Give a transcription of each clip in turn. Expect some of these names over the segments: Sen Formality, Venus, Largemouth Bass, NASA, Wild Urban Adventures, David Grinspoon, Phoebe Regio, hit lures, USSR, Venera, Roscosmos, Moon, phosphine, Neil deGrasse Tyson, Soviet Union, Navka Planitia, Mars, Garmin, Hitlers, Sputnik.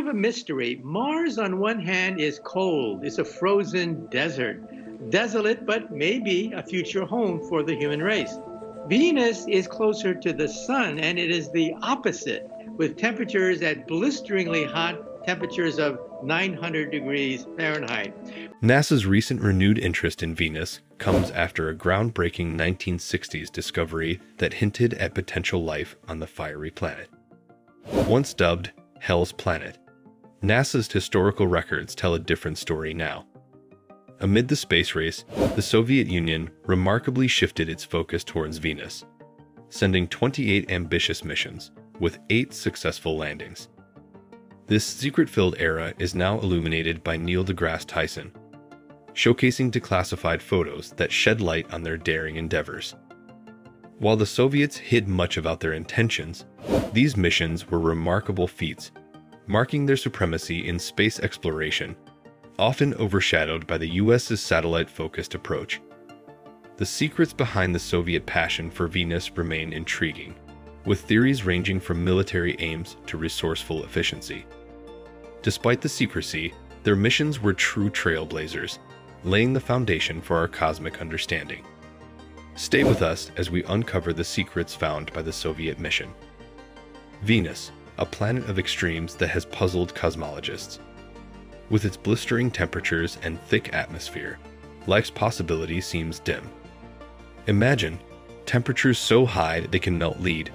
of a mystery. Mars, on one hand, is cold. It's a frozen desert, desolate, but maybe a future home for the human race. Venus is closer to the sun, and it is the opposite, with temperatures at blisteringly hot temperatures of 900 degrees Fahrenheit. NASA's recent renewed interest in Venus comes after a groundbreaking 1960s discovery that hinted at potential life on the fiery planet. Once dubbed Hell's Planet, NASA's historical records tell a different story now. Amid the space race, the Soviet Union remarkably shifted its focus towards Venus, sending 28 ambitious missions with 8 successful landings. This secret-filled era is now illuminated by Neil deGrasse Tyson, showcasing declassified photos that shed light on their daring endeavors. While the Soviets hid much about their intentions, these missions were remarkable feats, marking their supremacy in space exploration, often overshadowed by the US's satellite-focused approach. The secrets behind the Soviet passion for Venus remain intriguing, with theories ranging from military aims to resourceful efficiency. Despite the secrecy, their missions were true trailblazers, laying the foundation for our cosmic understanding. Stay with us as we uncover the secrets found by the Soviet mission. Venus, a planet of extremes that has puzzled cosmologists. With its blistering temperatures and thick atmosphere, life's possibility seems dim. Imagine temperatures so high they can melt lead,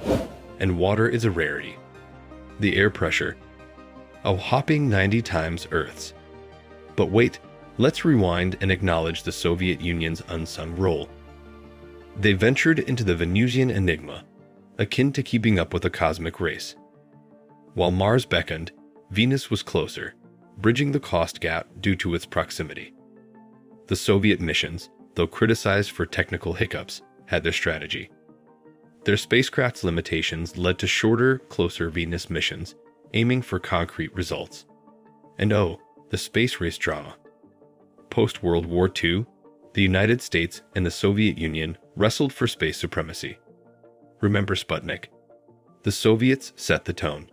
and water is a rarity. The air pressure, a whopping 90 times Earth's. But wait, let's rewind and acknowledge the Soviet Union's unsung role. They ventured into the Venusian enigma, akin to keeping up with a cosmic race. While Mars beckoned, Venus was closer, bridging the cost gap due to its proximity. The Soviet missions, though criticized for technical hiccups, had their strategy. Their spacecraft's limitations led to shorter, closer Venus missions, aiming for concrete results. And oh, the space race drama. Post-World War II, the United States and the Soviet Union wrestled for space supremacy. Remember Sputnik? The Soviets set the tone.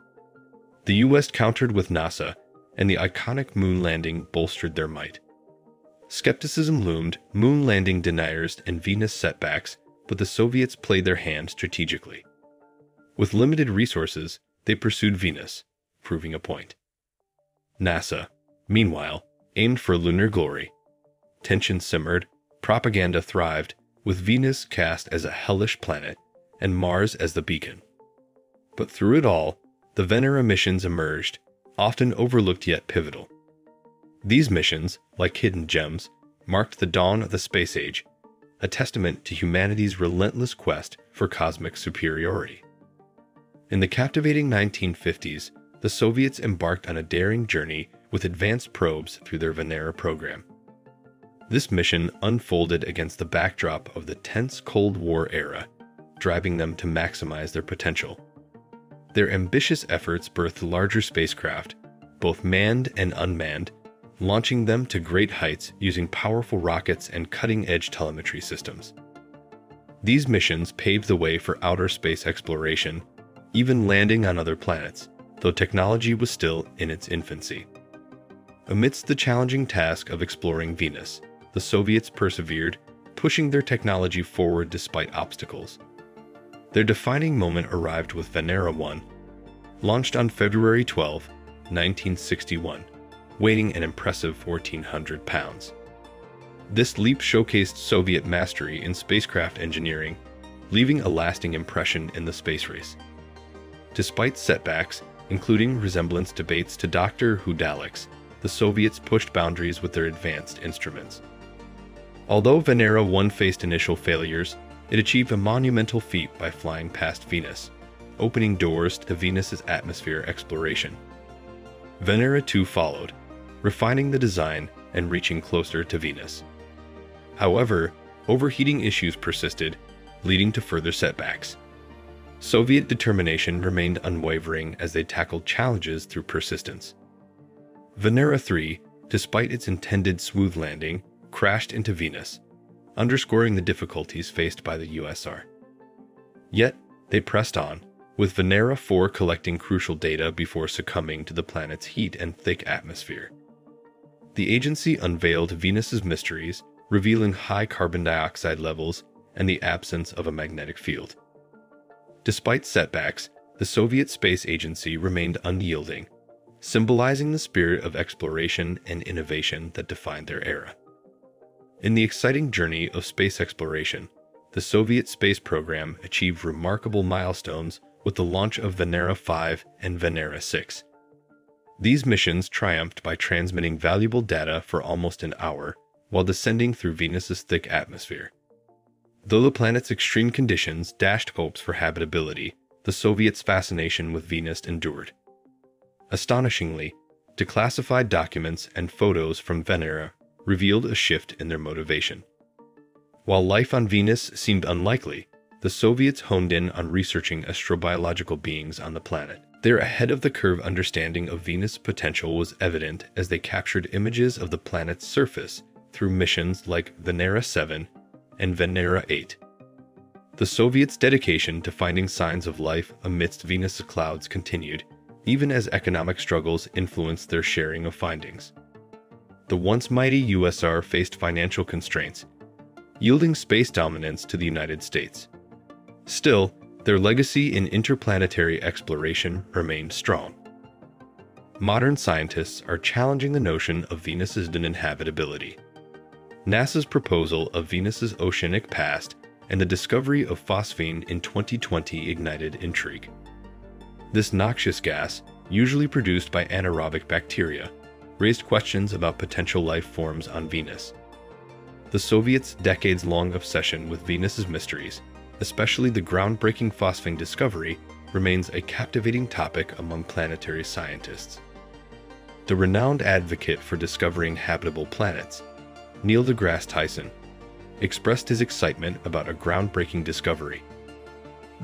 The US countered with NASA, and the iconic moon landing bolstered their might. Skepticism loomed, moon landing deniers and Venus setbacks, but the Soviets played their hand strategically. With limited resources, they pursued Venus, proving a point. NASA, meanwhile, aimed for lunar glory. Tension simmered, propaganda thrived, with Venus cast as a hellish planet and Mars as the beacon. But through it all, the Venera missions emerged, often overlooked yet pivotal. These missions, like hidden gems, marked the dawn of the space age, a testament to humanity's relentless quest for cosmic superiority. In the captivating 1950s, the Soviets embarked on a daring journey with advanced probes through their Venera program. This mission unfolded against the backdrop of the tense Cold War era, driving them to maximize their potential. Their ambitious efforts birthed larger spacecraft, both manned and unmanned, launching them to great heights using powerful rockets and cutting-edge telemetry systems. These missions paved the way for outer space exploration, even landing on other planets, though technology was still in its infancy. Amidst the challenging task of exploring Venus, the Soviets persevered, pushing their technology forward despite obstacles. Their defining moment arrived with Venera 1, launched on February 12, 1961, weighing an impressive 1,400 pounds. This leap showcased Soviet mastery in spacecraft engineering, leaving a lasting impression in the space race. Despite setbacks, including resemblance debates to Doctor Who Daleks, the Soviets pushed boundaries with their advanced instruments. Although Venera 1 faced initial failures, it achieved a monumental feat by flying past Venus, opening doors to Venus's atmosphere exploration. Venera 2 followed, refining the design and reaching closer to Venus. However, overheating issues persisted, leading to further setbacks. Soviet determination remained unwavering as they tackled challenges through persistence. Venera 3, despite its intended smooth landing, crashed into Venus, underscoring the difficulties faced by the USSR. Yet, they pressed on, with Venera 4 collecting crucial data before succumbing to the planet's heat and thick atmosphere. The agency unveiled Venus's mysteries, revealing high carbon dioxide levels and the absence of a magnetic field. Despite setbacks, the Soviet Space Agency remained unyielding, symbolizing the spirit of exploration and innovation that defined their era. In the exciting journey of space exploration, the Soviet space program achieved remarkable milestones with the launch of Venera 5 and Venera 6. These missions triumphed by transmitting valuable data for almost an hour while descending through Venus's thick atmosphere. Though the planet's extreme conditions dashed hopes for habitability, the Soviets' fascination with Venus endured. Astonishingly, declassified documents and photos from Venera revealed a shift in their motivation. While life on Venus seemed unlikely, the Soviets honed in on researching astrobiological beings on the planet. Their ahead-of-the-curve understanding of Venus' potential was evident as they captured images of the planet's surface through missions like Venera 7 and Venera 8. The Soviets' dedication to finding signs of life amidst Venus's clouds continued, even as economic struggles influenced their sharing of findings. The once mighty USSR faced financial constraints, yielding space dominance to the United States. Still, their legacy in interplanetary exploration remained strong. Modern scientists are challenging the notion of Venus's uninhabitability. NASA's proposal of Venus's oceanic past and the discovery of phosphine in 2020 ignited intrigue. This noxious gas, usually produced by anaerobic bacteria, raised questions about potential life forms on Venus. The Soviets' decades-long obsession with Venus's mysteries, especially the groundbreaking phosphine discovery, remains a captivating topic among planetary scientists. The renowned advocate for discovering habitable planets, Neil deGrasse Tyson, expressed his excitement about a groundbreaking discovery.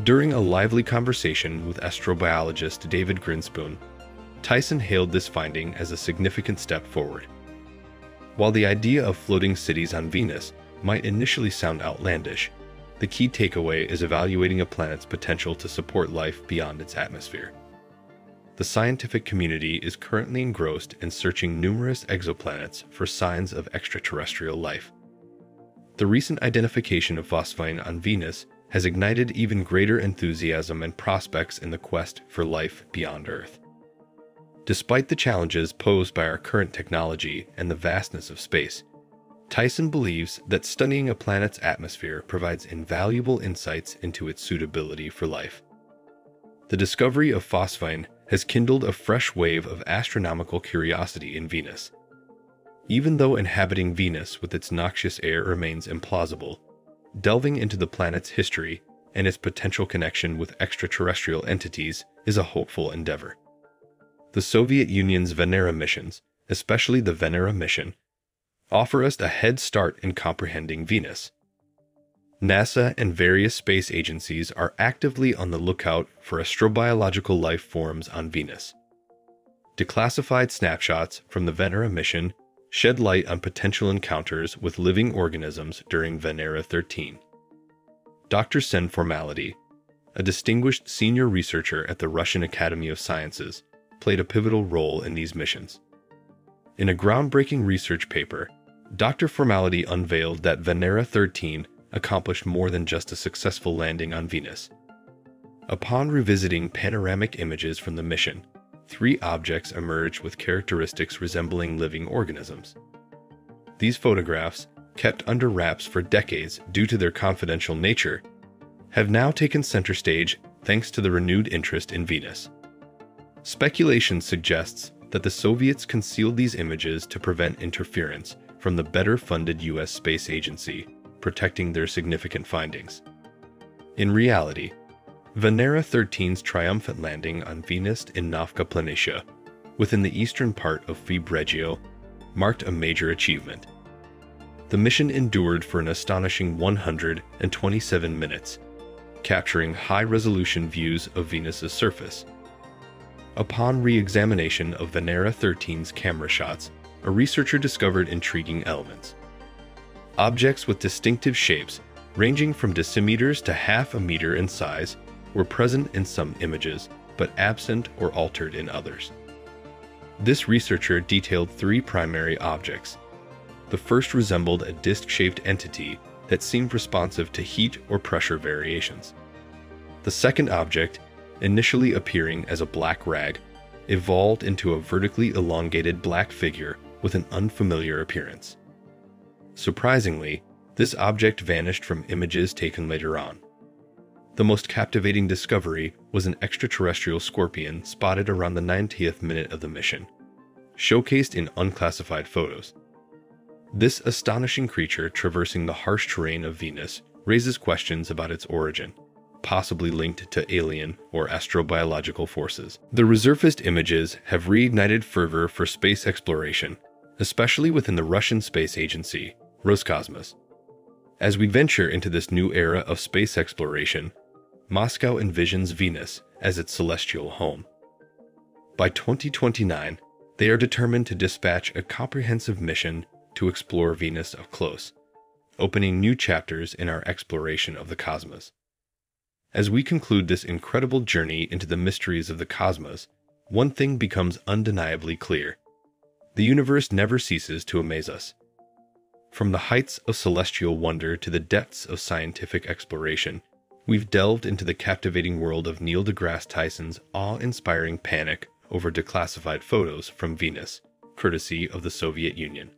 During a lively conversation with astrobiologist David Grinspoon, Tyson hailed this finding as a significant step forward. While the idea of floating cities on Venus might initially sound outlandish, the key takeaway is evaluating a planet's potential to support life beyond its atmosphere. The scientific community is currently engrossed in searching numerous exoplanets for signs of extraterrestrial life. The recent identification of phosphine on Venus has ignited even greater enthusiasm and prospects in the quest for life beyond Earth. Despite the challenges posed by our current technology and the vastness of space, Tyson believes that studying a planet's atmosphere provides invaluable insights into its suitability for life. The discovery of phosphine has kindled a fresh wave of astronomical curiosity in Venus. Even though inhabiting Venus with its noxious air remains implausible, delving into the planet's history and its potential connection with extraterrestrial entities is a hopeful endeavor. The Soviet Union's Venera missions, especially the Venera mission, offer us a head start in comprehending Venus. NASA and various space agencies are actively on the lookout for astrobiological life forms on Venus. Declassified snapshots from the Venera mission shed light on potential encounters with living organisms during Venera 13. Dr. Sen Formality, a distinguished senior researcher at the Russian Academy of Sciences, played a pivotal role in these missions. In a groundbreaking research paper, Dr. Formality unveiled that Venera 13 accomplished more than just a successful landing on Venus. Upon revisiting panoramic images from the mission, 3 objects emerged with characteristics resembling living organisms. These photographs, kept under wraps for decades due to their confidential nature, have now taken center stage thanks to the renewed interest in Venus. Speculation suggests that the Soviets concealed these images to prevent interference from the better-funded U.S. Space Agency, protecting their significant findings. In reality, Venera 13's triumphant landing on Venus in Navka Planitia, within the eastern part of Phoebe Regio, marked a major achievement. The mission endured for an astonishing 127 minutes, capturing high-resolution views of Venus's surface. Upon re-examination of Venera 13's camera shots, a researcher discovered intriguing elements. Objects with distinctive shapes, ranging from decimeters to half a meter in size, were present in some images, but absent or altered in others. This researcher detailed three primary objects. The first resembled a disc-shaped entity that seemed responsive to heat or pressure variations. The second object, initially appearing as a black rag, evolved into a vertically elongated black figure with an unfamiliar appearance. Surprisingly, this object vanished from images taken later on. The most captivating discovery was an extraterrestrial scorpion spotted around the 90th minute of the mission, showcased in unclassified photos. This astonishing creature traversing the harsh terrain of Venus raises questions about its origin, possibly linked to alien or astrobiological forces. The resurfaced images have reignited fervor for space exploration, especially within the Russian space agency, Roscosmos. As we venture into this new era of space exploration, Moscow envisions Venus as its celestial home. By 2029, they are determined to dispatch a comprehensive mission to explore Venus up close, opening new chapters in our exploration of the cosmos. As we conclude this incredible journey into the mysteries of the cosmos, one thing becomes undeniably clear. The universe never ceases to amaze us. From the heights of celestial wonder to the depths of scientific exploration, we've delved into the captivating world of Neil deGrasse Tyson's awe-inspiring panic over declassified photos from Venus, courtesy of the Soviet Union.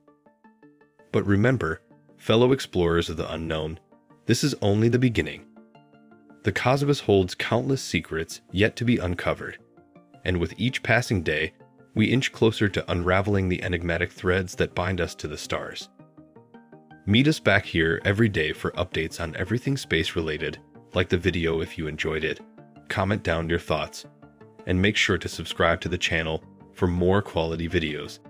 But remember, fellow explorers of the unknown, this is only the beginning. The cosmos holds countless secrets yet to be uncovered, and with each passing day, we inch closer to unraveling the enigmatic threads that bind us to the stars. Meet us back here every day for updates on everything space-related. Like the video if you enjoyed it, comment down your thoughts, and make sure to subscribe to the channel for more quality videos.